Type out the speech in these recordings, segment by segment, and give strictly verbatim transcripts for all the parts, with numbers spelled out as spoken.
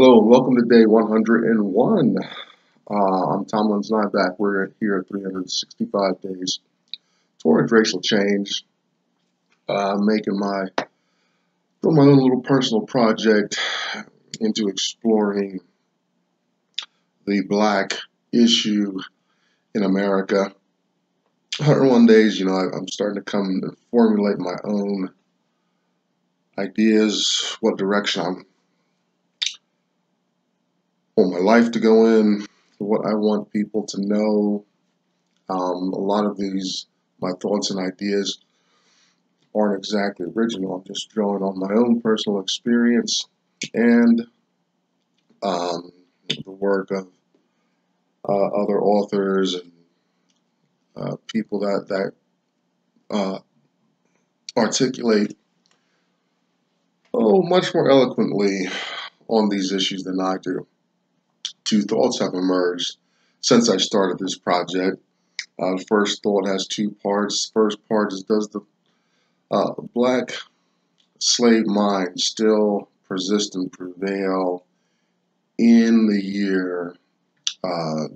Hello, welcome to day one hundred and one. Uh, I'm Tom Linsnine back. We're here at three hundred sixty-five days towards racial change. Uh, making my, my own little personal project into exploring the black issue in America. one hundred and one days, you know, I, I'm starting to come and formulate my own ideas, what direction I'm want my life to go in, what I want people to know. Um, a lot of these, my thoughts and ideas aren't exactly original. I'm just drawing on my own personal experience and um, the work of uh, other authors and uh, people that, that uh, articulate oh, much more eloquently on these issues than I do. Two thoughts have emerged since I started this project. Uh, the first thought has two parts. First part is, does the uh, black slave mind still persist and prevail in the year uh,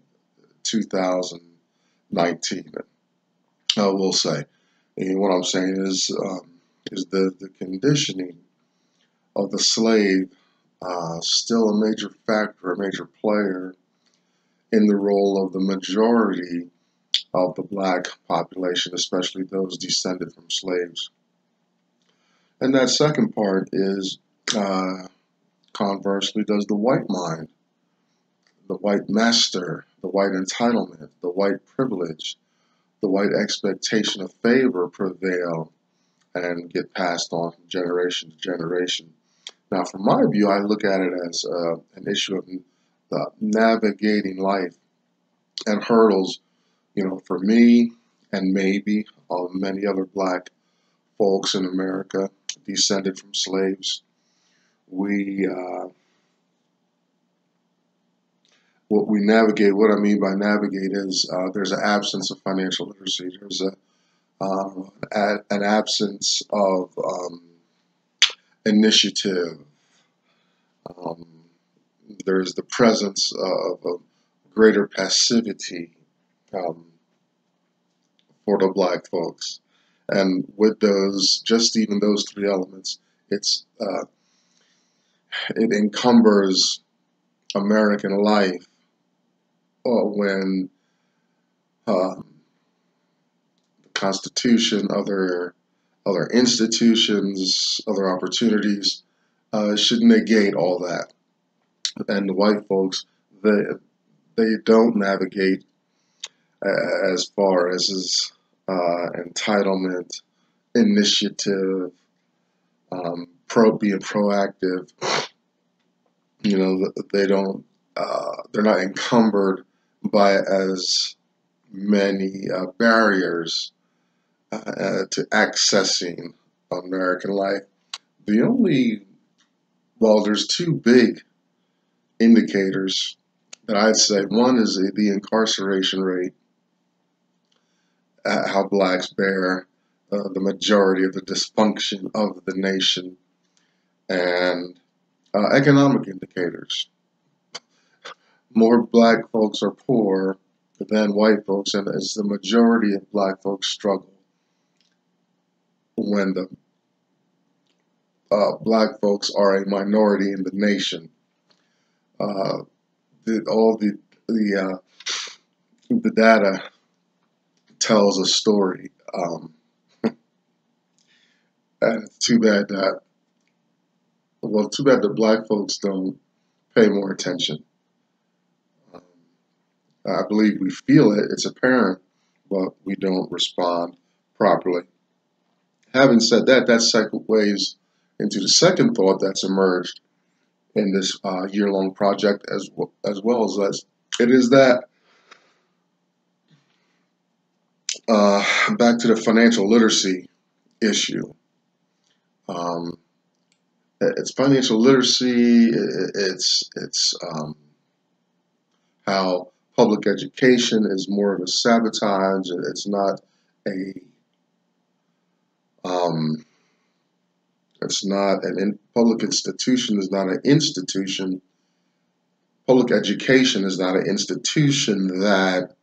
two thousand nineteen? I will say, and what I'm saying is, um, is the, the conditioning of the slave Uh, still a major factor, a major player in the role of the majority of the black population, especially those descended from slaves. And that second part is, uh, conversely, does the white mind, the white master, the white entitlement, the white privilege, the white expectation of favor prevail and get passed on from generation to generation? Now, from my view, I look at it as uh, an issue of the navigating life and hurdles, you know, for me and maybe uh, many other black folks in America descended from slaves. We, uh, what we navigate, what I mean by navigate is uh, there's an absence of financial literacy. There's a, um, an absence of Um, initiative. Um, there's the presence of a greater passivity um, for the black folks. And with those, just even those three elements, it's uh, it encumbers American life uh, when uh, the Constitution, other other institutions, other opportunities uh, should negate all that. And the white folks, they, they don't navigate as far as is, uh, entitlement, initiative, um, pro, being proactive. You know, they don't, uh, they're not encumbered by as many uh, barriers Uh, to accessing American life. The only, well, there's two big indicators that I'd say. One is the incarceration rate, uh, how blacks bear uh, the majority of the dysfunction of the nation, and uh, economic indicators. More black folks are poor than white folks, and as the majority of black folks struggle. When the uh, black folks are a minority in the nation, uh, the, all the the uh, the data tells a story. Um, and it's too bad that well, too bad that black folks don't pay more attention. Um, I believe we feel it; it's apparent, but we don't respond properly. Having said that, that segues into the second thought that's emerged in this uh, year-long project, as well, as well as us. It is that uh, back to the financial literacy issue. Um, it's financial literacy. It's it's um, how public education is more of a sabotage. It's not a Um, it's not an in, public institution is not an institution. public education is not an institution that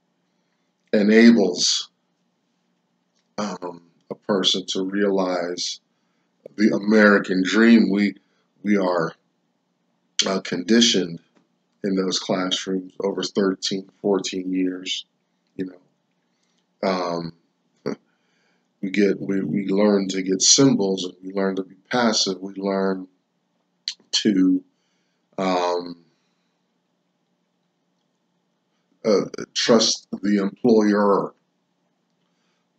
enables um, a person to realize the American dream. We we are uh, conditioned in those classrooms over thirteen, fourteen years. You know, um, we get we we learn to get symbols, and we learn to be passive. We learn to um, uh, trust the employer,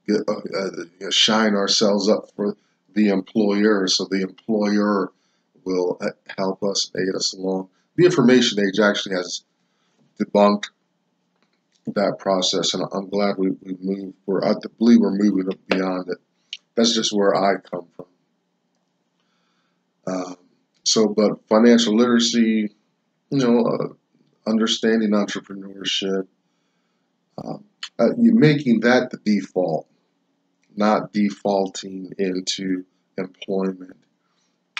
get, uh, uh, shine ourselves up for the employer, so the employer will help us, aid us along. The information age actually has debunked that process, and I'm glad we, we moved. We're, I believe we're moving beyond it. That's just where I come from. Um, so, but financial literacy, you know, uh, understanding entrepreneurship, uh, uh, you're making that the default, not defaulting into employment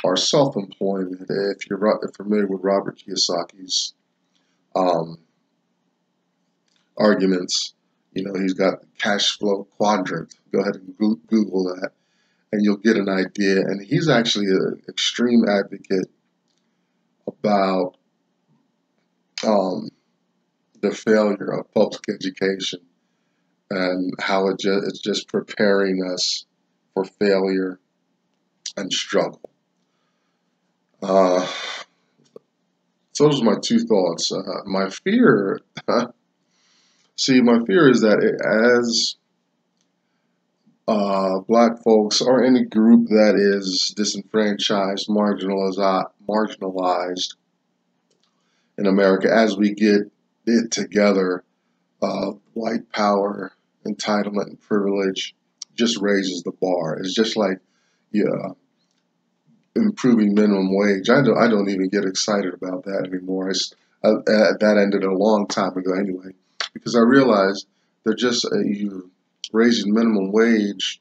or self-employment. If you're familiar with Robert Kiyosaki's um, arguments, you know, he's got the cash flow quadrant. Go ahead and Google that, and you'll get an idea. And he's actually an extreme advocate about um, the failure of public education and how it ju it's just preparing us for failure and struggle. Uh, so those are my two thoughts. Uh, my fear, see, my fear is that it, as uh, black folks or any group that is disenfranchised, marginalized, marginalized in America, as we get it together, uh, white power, entitlement, and privilege just raises the bar. It's just like, yeah, improving minimum wage. I don't, I don't even get excited about that anymore. I, I, that ended a long time ago anyway, because I realized they're just, uh, you're raising minimum wage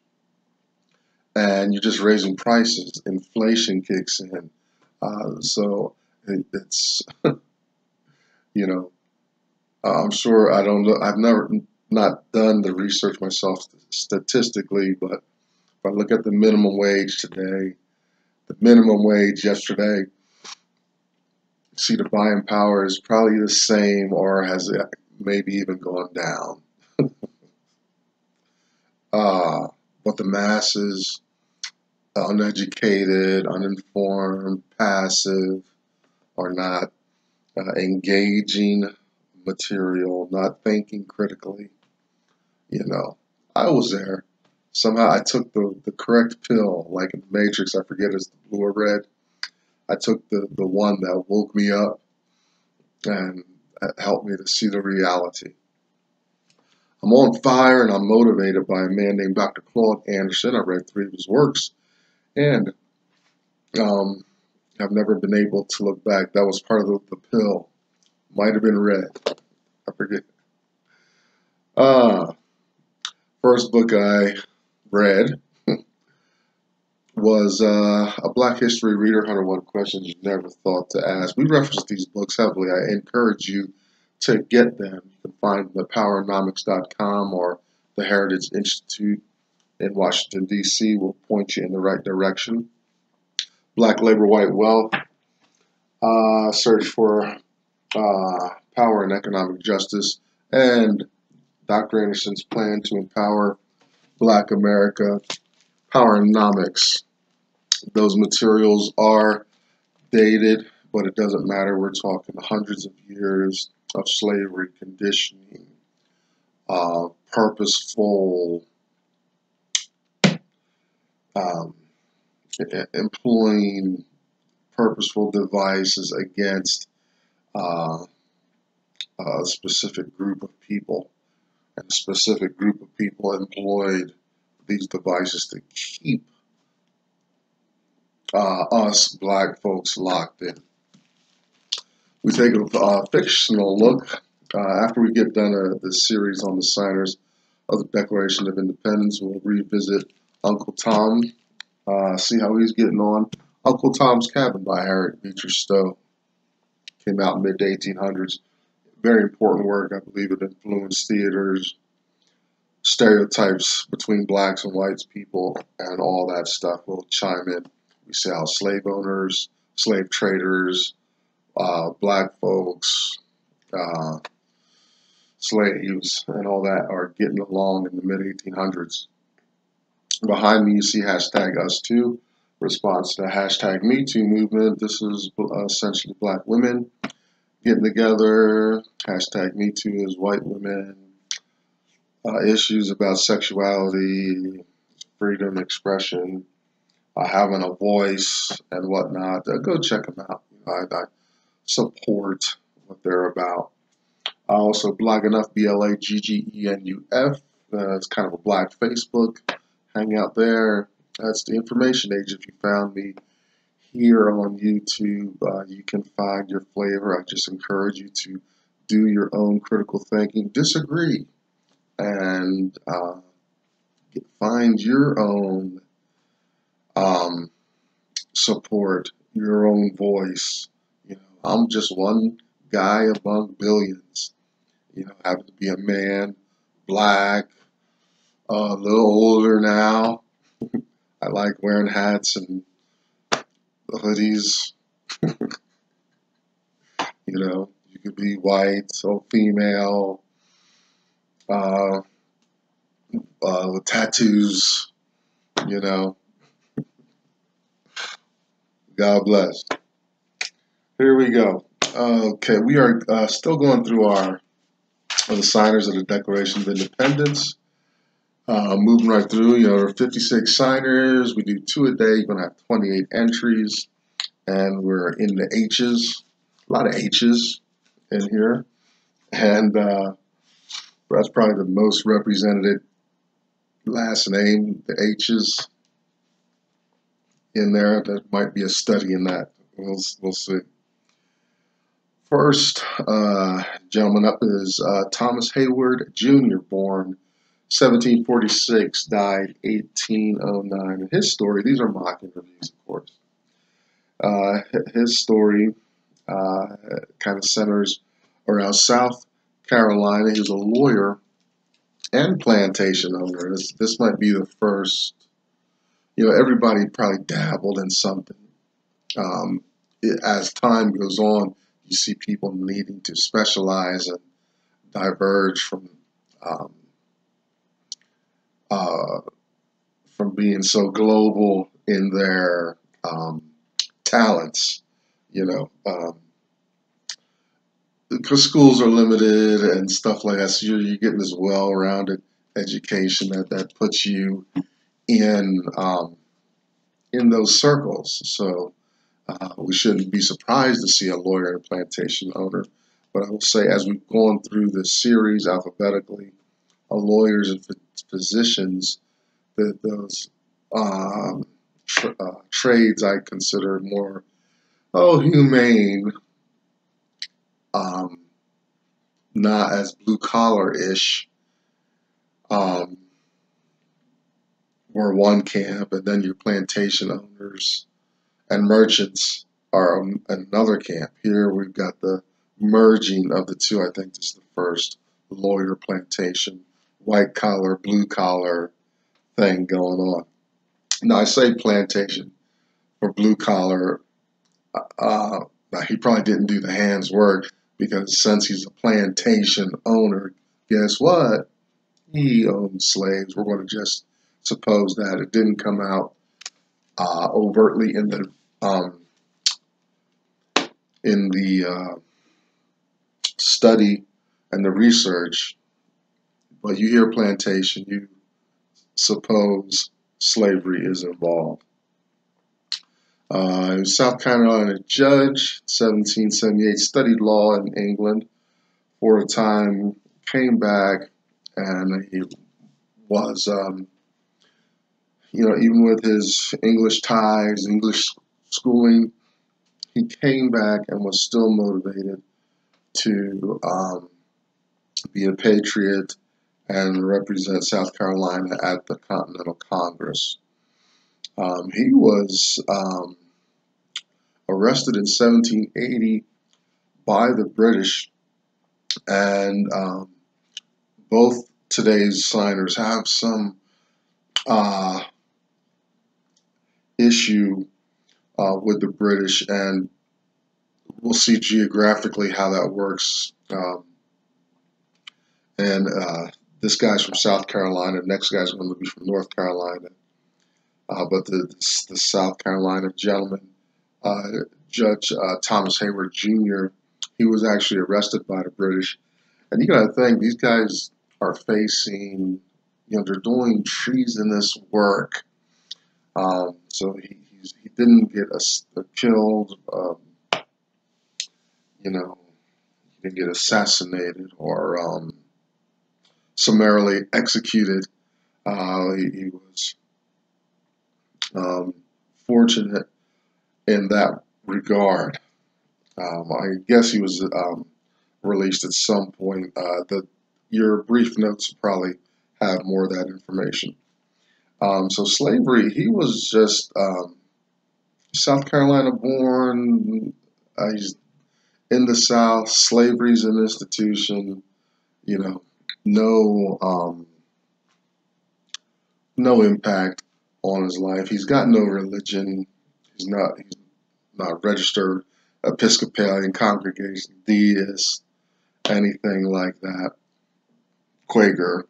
and you're just raising prices. Inflation kicks in. Uh, so it, it's, you know, I'm sure I don't know. I've never not done the research myself statistically, but if I look at the minimum wage today, the minimum wage yesterday, see, the buying power is probably the same or has maybe even gone down. uh, but the masses, uneducated, uninformed, passive, are not uh, engaging material, not thinking critically. You know, I was there. Somehow I took the, the correct pill, like in the Matrix, I forget it's blue or red. I took the, the one that woke me up and helped me to see the reality. I'm on fire and I'm motivated by a man named Doctor Claude Anderson. I read three of his works, and um, I've never been able to look back. That was part of the, the pill. Might have been red. I forget. Uh, first book I read was uh, a Black History Reader, one oh one Questions You Never Thought to Ask. We reference these books heavily. I encourage you to get them. You can find them at powernomics dot com or the Heritage Institute in Washington, D C will point you in the right direction. Black Labor, White Wealth. Uh, search for uh, Power and Economic Justice, and Doctor Anderson's Plan to Empower Black America, Powernomics. Those materials are dated, but it doesn't matter. We're talking hundreds of years of slavery, conditioning, uh, purposeful um, employing purposeful devices against uh, a specific group of people. And a specific group of people employed these devices to keep uh, us black folks locked in. We take a uh, fictional look. Uh, after we get done uh, the series on the signers of the Declaration of Independence, we'll revisit Uncle Tom, uh, see how he's getting on. Uncle Tom's Cabin by Harriet Beecher Stowe. came out in the mid eighteen hundreds. Very important work. I believe it influenced theaters, stereotypes between blacks and whites people, and all that stuff. We'll chime in. We see how slave owners, slave traders, uh, black folks, uh, slaves, and all that are getting along in the mid eighteen hundreds. Behind me, you see hashtag us too, response to hashtag me too movement. This is essentially black women getting together. Hashtag me too is white women. Uh, issues about sexuality, freedom, expression, uh, having a voice, and whatnot. Uh, go check them out. I, I support what they're about. Uh, also, BLAGENUF, B L A G G E N U F. Uh, it's kind of a black Facebook. Hang out there. That's the information age. If you found me here on YouTube, uh, you can find your flavor. I just encourage you to do your own critical thinking. Disagree. And uh, find your own um, support, your own voice. You know, I'm just one guy among billions. You know, happen to be a man, black, uh, a little older now. I like wearing hats and hoodies. You know, you could be white, so female. Uh, uh, with tattoos, you know. God bless. Here we go. Uh, okay, we are uh, still going through our uh, the signers of the Declaration of Independence. Uh, moving right through, you know, there are fifty-six signers. We do two a day. You're going to have twenty-eight entries. And we're in the H's. A lot of H's in here. And, uh, that's probably the most represented last name, the H's in there. That might be a study in that. We'll, we'll see. First uh, gentleman up is uh, Thomas Heyward Junior, born seventeen forty-six, died eighteen oh nine. His story, these are mock interviews, of course. Uh, his story uh, kind of centers around South Carolina. He was a lawyer and plantation owner. This, this might be the first, you know, everybody probably dabbled in something. Um, it, as time goes on, you see people needing to specialize and diverge from um, uh, from being so global in their um, talents, you know. Um, Because schools are limited and stuff like that, so you're, you're getting this well-rounded education that, that puts you in um, in those circles. So uh, we shouldn't be surprised to see a lawyer and a plantation owner. But I will say, as we've gone through this series alphabetically, uh, lawyers and physicians, the, those um, tr uh, trades I consider more oh humane. Um, not as blue-collar-ish, um, were one camp, and then your plantation owners and merchants are um, another camp. Here we've got the merging of the two. I think this is the first lawyer plantation, white-collar, blue-collar thing going on. Now, I say plantation or blue-collar. Uh, now, he probably didn't do the hands work, because since he's a plantation owner, guess what? He owned slaves. We're going to just suppose that it didn't come out uh, overtly in the um, in the uh, study and the research. But you hear plantation, you suppose slavery is involved. Uh, South Carolina judge, seventeen seventy-eight, studied law in England for a time, came back, and he was, um, you know, even with his English ties, English schooling, he came back and was still motivated to um, be a patriot and represent South Carolina at the Continental Congress. Um, he was um, arrested in seventeen eighty by the British, and um, both today's signers have some uh, issue uh, with the British, and we'll see geographically how that works. Um, and uh, this guy's from South Carolina. Next guy's going to be from North Carolina. Uh, but the, the, the South Carolina gentleman, uh, Judge uh, Thomas Heyward Junior, he was actually arrested by the British. And you got to think, these guys are facing, you know, they're doing treasonous work. Um, so he, he's, he didn't get a, a killed, um, you know, he didn't get assassinated or um, summarily executed. Uh, he, he was um, fortunate in that regard. Um, I guess he was um, released at some point. Uh, the, your brief notes probably have more of that information. Um, so slavery, he was just um, South Carolina born. Uh, he's in the South. Slavery's an institution. You know, no, um, no impact on his life. He's got no religion. He's not. He's not registered Episcopalian, Congregation, Deist, anything like that. Quaker.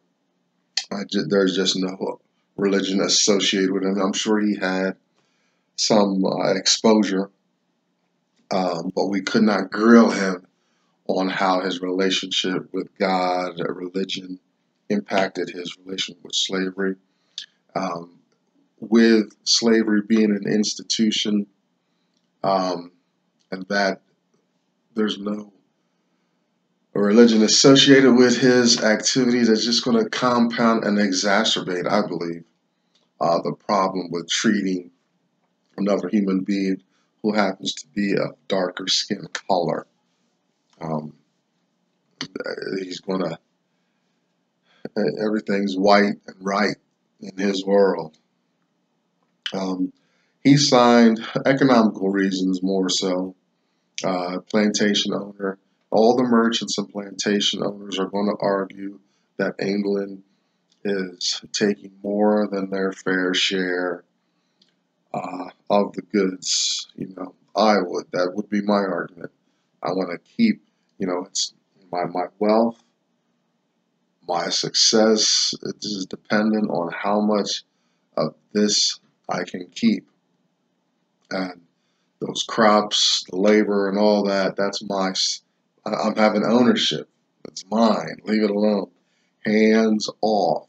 I just, there's just no religion associated with him. I'm sure he had some uh, exposure, um, but we could not grill him on how his relationship with God or religion impacted his relation with slavery. Um, with slavery being an institution, um, and that there's no religion associated with his activity, that's just going to compound and exacerbate, I believe, uh, the problem with treating another human being who happens to be of darker skin color. Um, he's going to, everything's white and right in his world. Um, he signed, economical reasons more so, uh, plantation owner. All the merchants and plantation owners are going to argue that England is taking more than their fair share uh, of the goods. You know, I would. That would be my argument. I want to keep, you know, it's my, my wealth, my success. It is dependent on how much of this I can keep. And those crops, the labor, and all that, that's my... I'm having ownership. It's mine. Leave it alone. Hands off.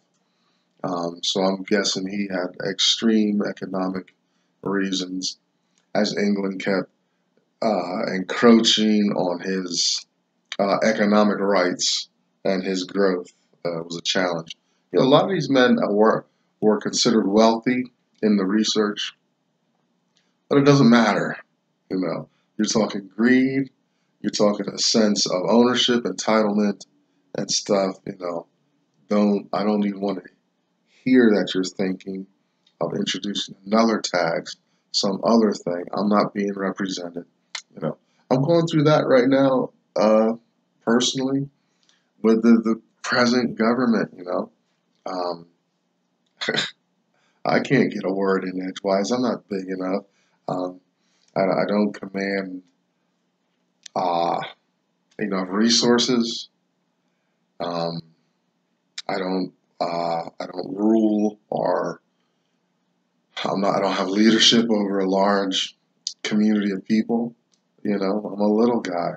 Um, so I'm guessing he had extreme economic reasons as England kept uh, encroaching on his uh, economic rights, and his growth uh, was a challenge. You know, a lot of these men were, were considered wealthy in the research, but it doesn't matter. You know, you're talking greed. You're talking a sense of ownership, entitlement, and stuff. You know, don't I don't even want to hear that you're thinking of introducing another tax, some other thing. I'm not being represented. You know, I'm going through that right now, uh, personally, with the, the present government. You know, um, I can't get a word in edgewise. I'm not big enough. Um, I, I don't command. Uh, you know, resources. Um, I don't. Uh, I don't rule, or I'm not. I don't have leadership over a large community of people. You know, I'm a little guy.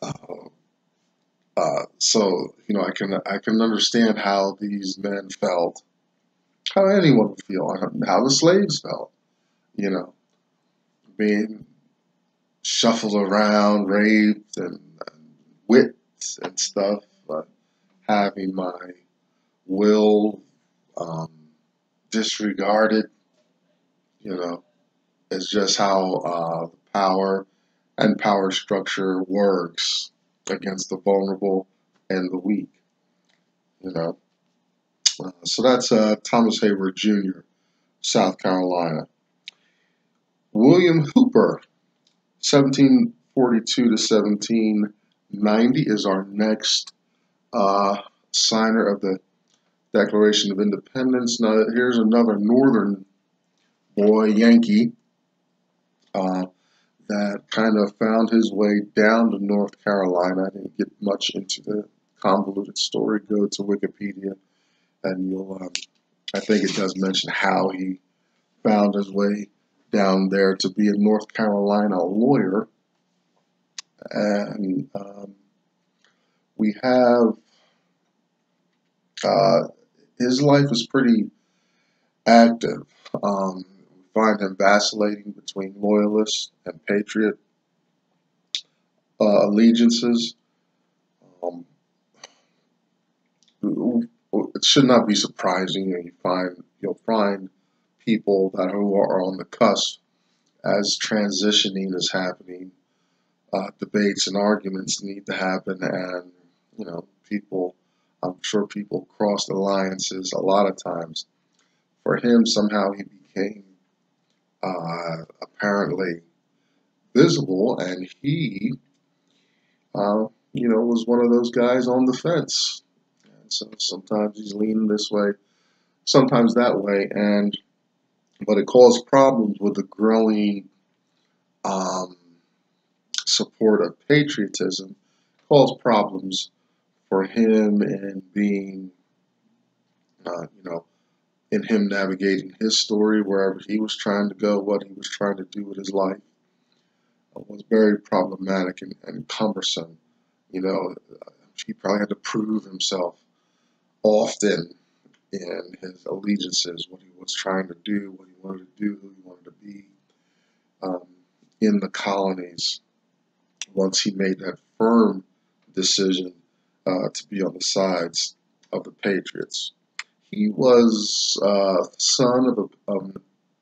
Uh, uh, so you know, I can. I can understand how these men felt, how anyone would feel, how the slaves felt. You know, being shuffled around, raped, and, and whipped and stuff, but having my will um, disregarded, you know, is just how uh, power and power structure works against the vulnerable and the weak, you know. Uh, so that's uh, Thomas Heyward Junior, South Carolina. William Hooper, seventeen seventeen forty-two to seventeen ninety is our next uh, signer of the Declaration of Independence. Now, here's another northern boy, Yankee, uh, that kind of found his way down to North Carolina. I didn't get much into the convoluted story. Go to Wikipedia, and you'll, um, I think it does mention how he found his way down there to be a North Carolina lawyer. And um, we have, uh, his life is pretty active. Um, we find him vacillating between loyalist and patriot uh, allegiances. Um, it should not be surprising that you find, you'll find people that who are on the cusp as transitioning is happening. Uh, debates and arguments need to happen, and you know, people, I'm sure people crossed alliances a lot of times. For him, somehow he became uh, apparently visible, and he, uh, you know, was one of those guys on the fence. And so sometimes he's leaning this way, sometimes that way, and but it caused problems with the growing um, support of patriotism, caused problems for him in being, uh, you know, in him navigating his story, wherever he was trying to go, what he was trying to do with his life. It was very problematic and, and cumbersome. You know, he probably had to prove himself often in his allegiances, what he was trying to do, what he wanted to do, who he wanted to be um, in the colonies. Once he made that firm decision uh, to be on the sides of the Patriots. He was uh, son of, a, of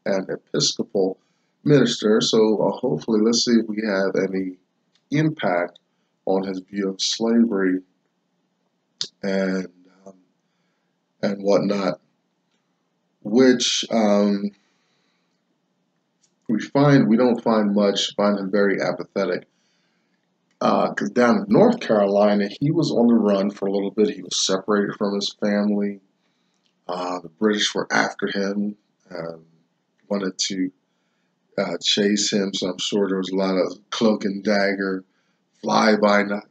an Episcopal minister, so uh, hopefully let's see if we have any impact on his view of slavery and um, and whatnot, which um, we find we don't find much. Find him very apathetic. Uh, cause down in North Carolina, he was on the run for a little bit. He was separated from his family. Uh, the British were after him, um, wanted to uh, chase him. So I'm sure there was a lot of cloak and dagger, fly by night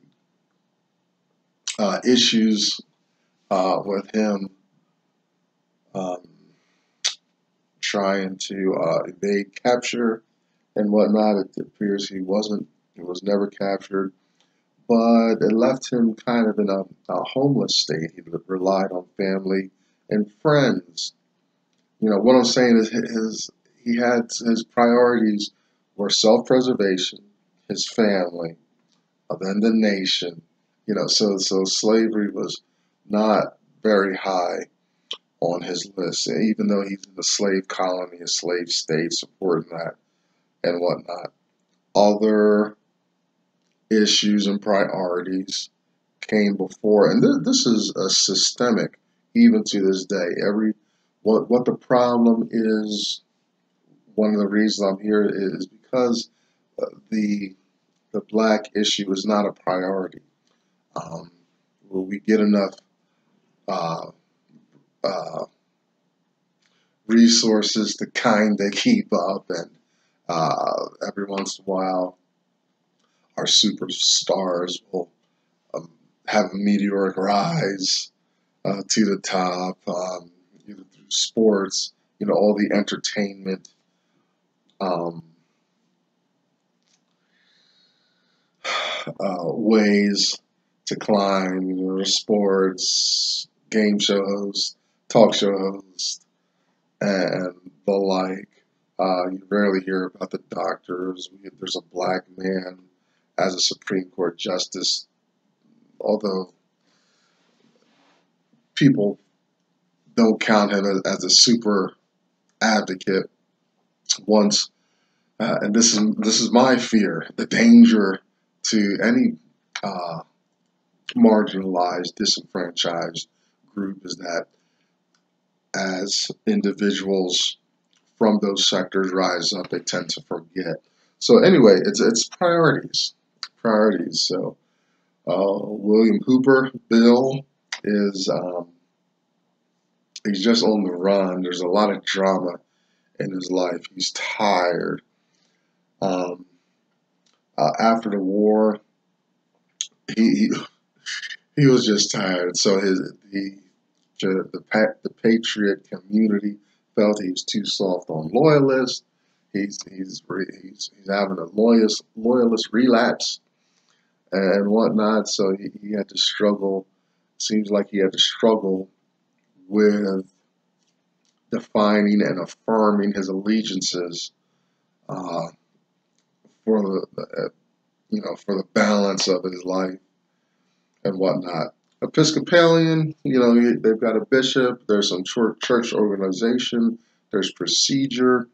uh, issues uh, with him um, trying to uh, evade capture and whatnot. It appears he wasn't. He was never captured, but it left him kind of in a, a homeless state. He relied on family and friends. You know, what I'm saying is his, he had his priorities were self-preservation, his family, and then the nation. You know, so, so slavery was not very high on his list, even though he's in the slave colony, a slave state, supporting that and whatnot. Other issues and priorities came before, and th this is a systemic, even to this day. Every what what the problem is, one of the reasons I'm here is because uh, the the black issue is not a priority. Um, will we get enough uh, uh, resources to kind of keep up? And uh, every once in a while, our superstars will um, have a meteoric rise uh, to the top, um, you know, through sports, you know, all the entertainment, um, uh, ways to climb, you know, sports, game shows, talk shows, and the like. Uh, you rarely hear about the doctors. There's a black man as a Supreme Court justice, although people don't count him as, as a super advocate. Once, uh, and this is this is my fear: the danger to any uh, marginalized, disenfranchised group is that as individuals from those sectors rise up, they tend to forget. So anyway, it's it's priorities, priorities. So uh, William Hooper, Bill, is um, he's just on the run. There's a lot of drama in his life. He's tired. Um, uh, after the war, he, he he was just tired. So his he the the patriot community felt he was too soft on loyalists. He's he's he's he's having a loyalist loyalist relapse and whatnot. So he, he had to struggle. Seems like he had to struggle with defining and affirming his allegiances uh, for the, the you know for the balance of his life and whatnot. Episcopalian, you know, they've got a bishop. There's some church organization. There's procedure.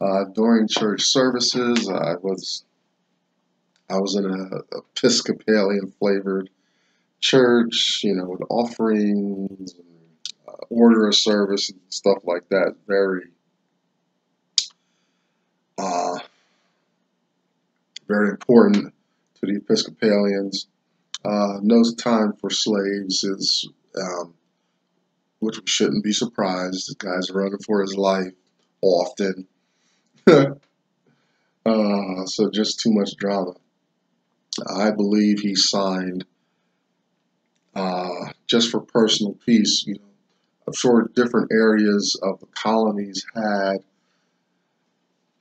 Uh, during church services, I was I was in an Episcopalian flavored church, you know, with offerings, and, uh, order of service, and stuff like that. Very, uh, very important to the Episcopalians. Uh, no time for slaves is, um, which we shouldn't be surprised. The guy's running for his life often. uh, so just too much drama. I believe he signed uh, just for personal peace. You know, I'm sure different areas of the colonies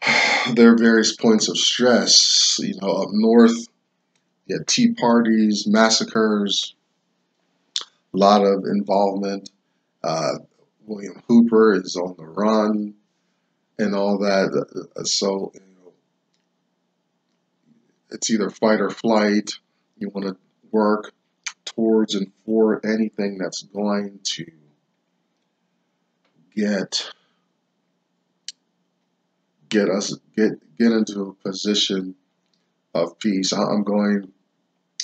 had their various points of stress. You know, up north, you had tea parties, massacres, a lot of involvement. Uh, William Hooper is on the run. And all that, so you know, it's either fight or flight. You want to work towards and for anything that's going to get get us get get into a position of peace. I'm going.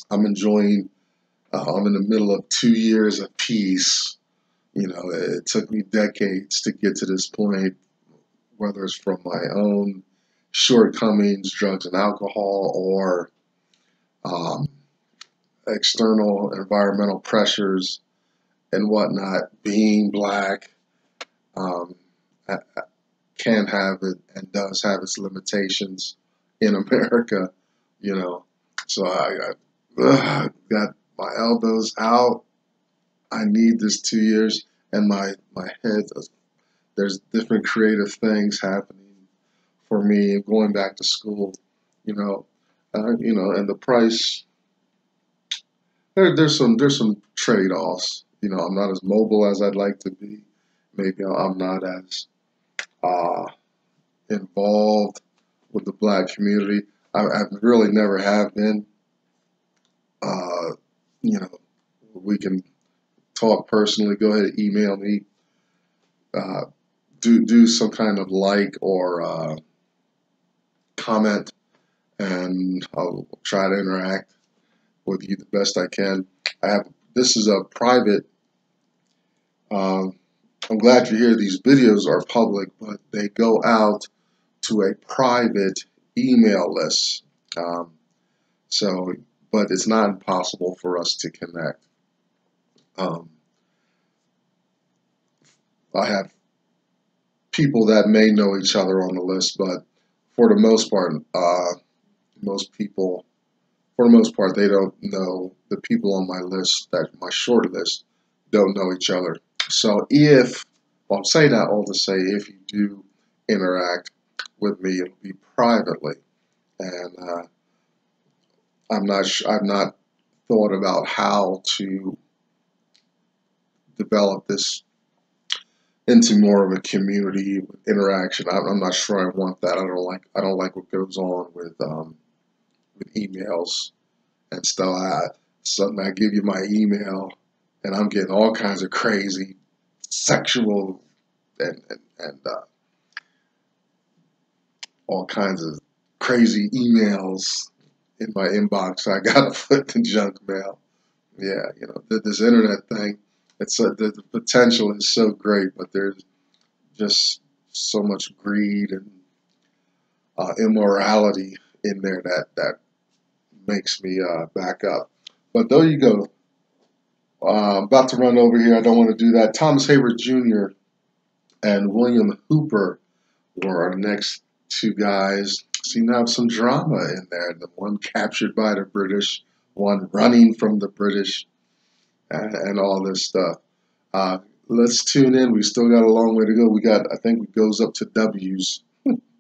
I'm enjoying. Uh, I'm in the middle of two years of peace. You know, it took me decades to get to this point. Whether it's from my own shortcomings, drugs and alcohol, or um, external environmental pressures and whatnot, being black um, can have it and does have its limitations in America, you know. So I got, ugh, got my elbows out. I need this two years, and my my head. There's different creative things happening for me going back to school, you know, uh, you know, and the price. There, there's some there's some trade-offs. You know, I'm not as mobile as I'd like to be. Maybe I'm not as uh, involved with the black community. I, I really never have been. Uh, you know, we can talk personally. Go ahead and email me. Uh, Do, do some kind of like or uh, comment, and I'll try to interact with you the best I can. I have this is a private. Uh, I'm glad you're here. These videos are public, but they go out to a private email list. Um, so, but it's not impossible for us to connect. Um, I have. People that may know each other on the list, but for the most part, uh, most people, for the most part, they don't know the people on my list, that my short list, don't know each other. So if, well, I'm saying that all to say, if you do interact with me, it'll be privately, and uh, I'm not, I've not thought about how to develop this into more of a community interaction. I'm, I'm not sure I want that. I don't like. I don't like what goes on with um, with emails and stuff. I, suddenly, I give you my email, and I'm getting all kinds of crazy, sexual, and and, and uh, all kinds of crazy emails in my inbox. I gotta put the junk mail. Yeah, you know, this internet thing. It's a, the, the potential is so great, but there's just so much greed and uh, immorality in there that, that makes me uh, back up. But there you go. Uh, I'm about to run over here. I don't want to do that. Thomas Heyward Junior and William Hooper were our next two guys. Seem to have some drama in there. The one captured by the British, one running from the British, and, and all this stuff. Uh, let's tune in. We still got a long way to go. We got, I think it goes up to W's, and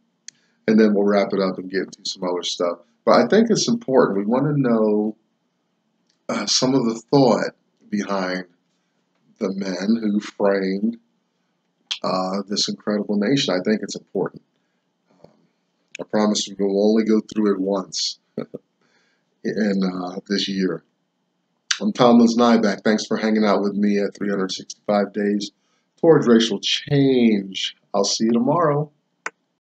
then we'll wrap it up and get to some other stuff. But I think it's important. We want to know uh, some of the thought behind the men who framed uh, this incredible nation. I think it's important. Um, I promise we will only go through it once in uh, this year. I'm Thomas Nyback. Thanks for hanging out with me at three hundred sixty-five Days Towards Racial Change. I'll see you tomorrow.